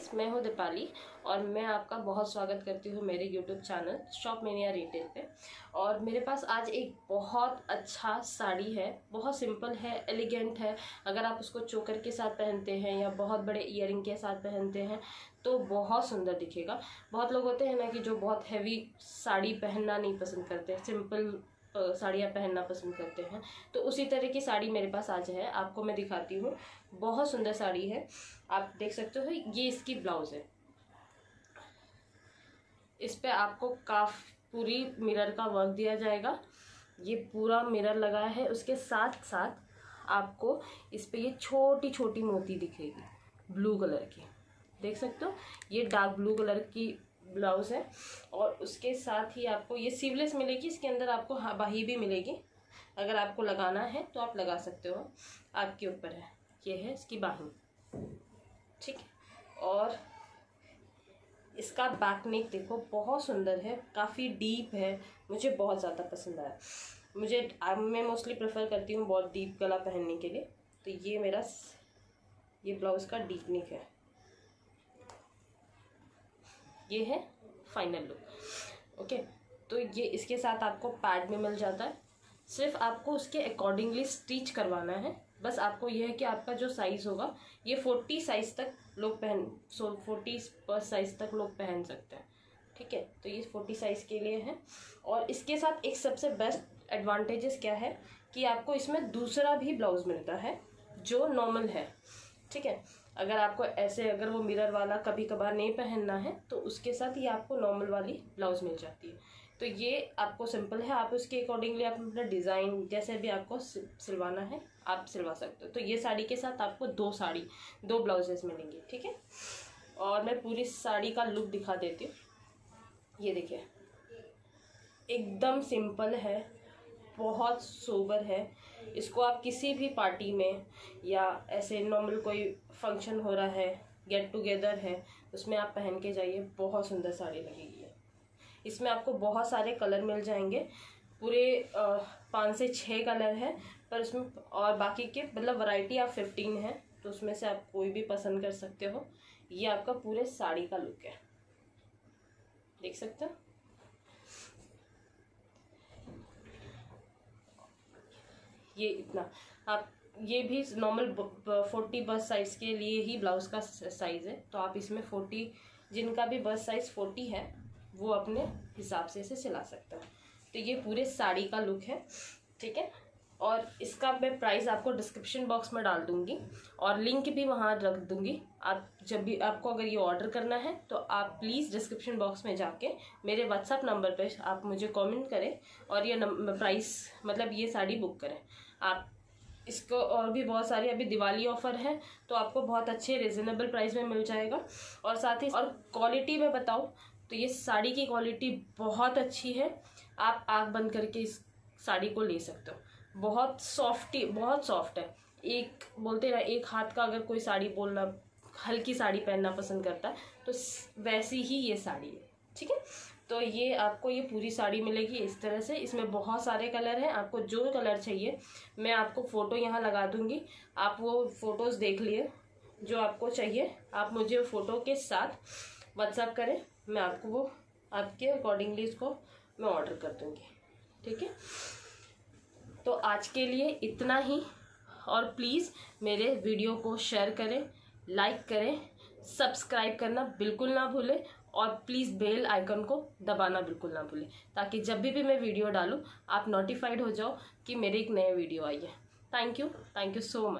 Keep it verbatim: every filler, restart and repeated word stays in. Guys, मैं हूँ दीपाली और मैं आपका बहुत स्वागत करती हूँ मेरे YouTube channel Shop Mania Retail पे। और मेरे पास आज एक बहुत अच्छा साड़ी है, बहुत सिंपल है, एलिगेंट है। अगर आप उसको चोकर के साथ पहनते हैं या बहुत बड़े ईयरिंग के साथ पहनते हैं तो बहुत सुंदर दिखेगा। बहुत लोग होते हैं ना कि जो बहुत हैवी साड़ी पहनना नहीं पसंद करते, सिंपल साड़ियाँ पहनना पसंद करते हैं, तो उसी तरह की साड़ी मेरे पास आज है। आपको मैं दिखाती हूँ, बहुत सुंदर साड़ी है। आप देख सकते हो ये इसकी ब्लाउज़ है, इस पे आपको काफ पूरी मिरर का वर्क दिया जाएगा। ये पूरा मिरर लगाया है, उसके साथ साथ आपको इस पे ये छोटी छोटी मोती दिखेगी ब्लू कलर की, देख सकते हो। ये डार्क ब्लू कलर की ब्लाउज़ है और उसके साथ ही आपको ये सीवलेस मिलेगी। इसके अंदर आपको बाही भी मिलेगी, अगर आपको लगाना है तो आप लगा सकते हो, आपके ऊपर है। ये है इसकी बाही, ठीक है। और इसका बैक नेक देखो, बहुत सुंदर है, काफ़ी डीप है, मुझे बहुत ज़्यादा पसंद आया। मुझे मैं मोस्टली प्रेफर करती हूँ बहुत डीप गला पहनने के लिए, तो ये मेरा ये ब्लाउज़ का डीप नेक है। ये है फाइनल लुक, ओके। तो ये इसके साथ आपको पैड में मिल जाता है, सिर्फ आपको उसके अकॉर्डिंगली स्टिच करवाना है। बस आपको यह है कि आपका जो साइज़ होगा, ये फोर्टी साइज़ तक लोग पहन सो फोर्टी पर साइज़ तक लोग पहन सकते हैं, ठीक है। तो ये फोर्टी साइज़ के लिए है। और इसके साथ एक सबसे बेस्ट एडवांटेजेस क्या है कि आपको इसमें दूसरा भी ब्लाउज़ मिलता है जो नॉर्मल है, ठीक है। अगर आपको ऐसे अगर वो मिरर वाला कभी कभार नहीं पहनना है तो उसके साथ ये आपको नॉर्मल वाली ब्लाउज़ मिल जाती है। तो ये आपको सिंपल है, आप उसके अकॉर्डिंगली आप अपना डिज़ाइन जैसे भी आपको सिलवाना है आप सिलवा सकते हो। तो ये साड़ी के साथ आपको दो साड़ी दो ब्लाउजेस मिलेंगे, ठीक है। और मैं पूरी साड़ी का लुक दिखा देती हूँ। ये देखिए, एकदम सिंपल है, बहुत सोबर है। इसको आप किसी भी पार्टी में या ऐसे नॉर्मल कोई फंक्शन हो रहा है, गेट टुगेदर है, उसमें आप पहन के जाइए, बहुत सुंदर साड़ी लगेगी। इसमें आपको बहुत सारे कलर मिल जाएंगे, पूरे पाँच से छः कलर है, पर उसमें और बाकी के मतलब वैरायटी आप फिफ्टीन है, तो उसमें से आप कोई भी पसंद कर सकते हो। ये आपका पूरे साड़ी का लुक है, देख सकते हो। ये इतना आप ये भी नॉर्मल फोर्टी बस साइज़ के लिए ही ब्लाउज़ का साइज़ है, तो आप इसमें फोर्टी जिनका भी बस साइज़ फोर्टी है वो अपने हिसाब से इसे सिला सकते हो। तो ये पूरे साड़ी का लुक है, ठीक है। और इसका मैं प्राइस आपको डिस्क्रिप्शन बॉक्स में डाल दूँगी और लिंक भी वहाँ रख दूँगी। आप जब भी आपको अगर ये ऑर्डर करना है तो आप प्लीज़ डिस्क्रिप्शन बॉक्स में जाके मेरे व्हाट्सएप नंबर पे आप मुझे कमेंट करें और ये प्राइस मतलब ये साड़ी बुक करें आप। इसको और भी बहुत सारी अभी दिवाली ऑफ़र है तो आपको बहुत अच्छे रिजनेबल प्राइस में मिल जाएगा। और साथ ही और क्वालिटी में बताऊँ तो ये साड़ी की क्वालिटी बहुत अच्छी है, आप आँख बंद करके इस साड़ी को ले सकते हो। बहुत सॉफ्टी बहुत सॉफ्ट है। एक बोलते ना एक हाथ का अगर कोई साड़ी बोलना हल्की साड़ी पहनना पसंद करता है तो वैसी ही ये साड़ी है, ठीक है। तो ये आपको ये पूरी साड़ी मिलेगी इस तरह से। इसमें बहुत सारे कलर हैं, आपको जो कलर चाहिए मैं आपको फ़ोटो यहाँ लगा दूँगी, आप वो फ़ोटोज़ देख लिए जो आपको चाहिए। आप मुझे फ़ोटो के साथ व्हाट्सएप करें, मैं आपको वो आपके अकॉर्डिंगली इसको मैं ऑर्डर कर दूँगी, ठीक है। तो आज के लिए इतना ही। और प्लीज़ मेरे वीडियो को शेयर करें, लाइक करें, सब्सक्राइब करना बिल्कुल ना भूलें और प्लीज़ बेल आइकन को दबाना बिल्कुल ना भूलें, ताकि जब भी भी मैं वीडियो डालूं आप नोटिफाइड हो जाओ कि मेरे एक नए वीडियो आई है। Thank you thank you so much.